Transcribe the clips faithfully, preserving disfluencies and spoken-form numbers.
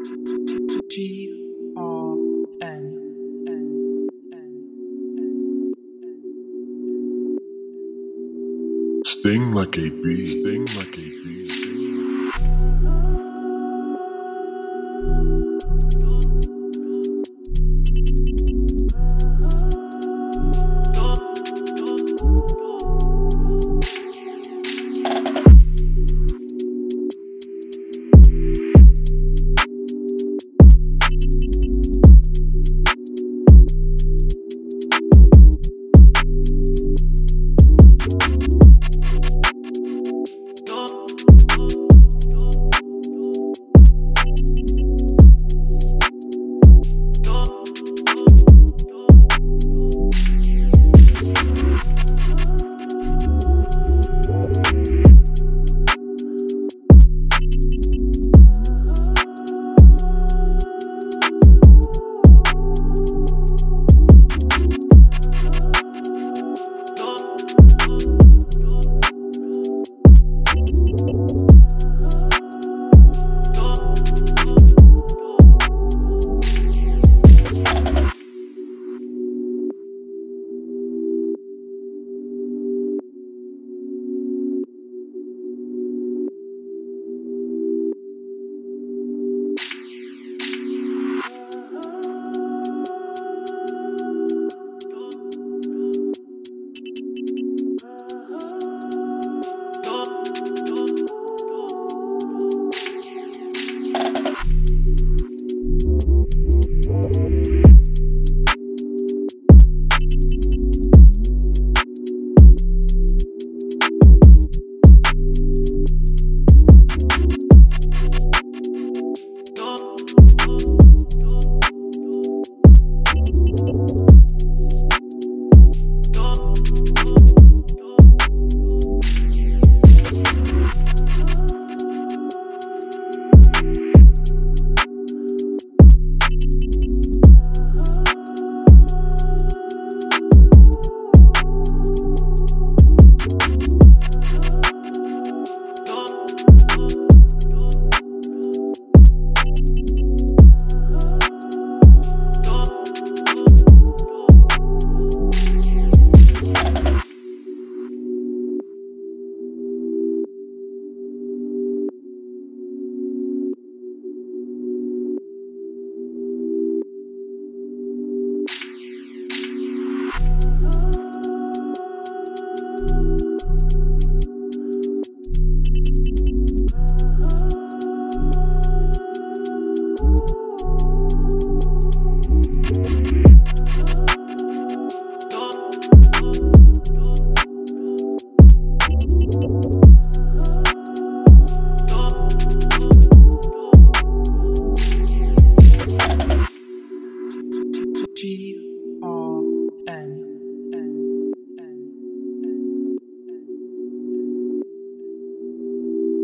G O N. Sting like a bee, sting like a bee.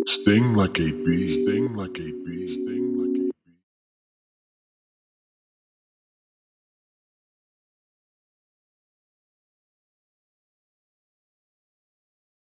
Sting like a bee, sting like a bee, sting.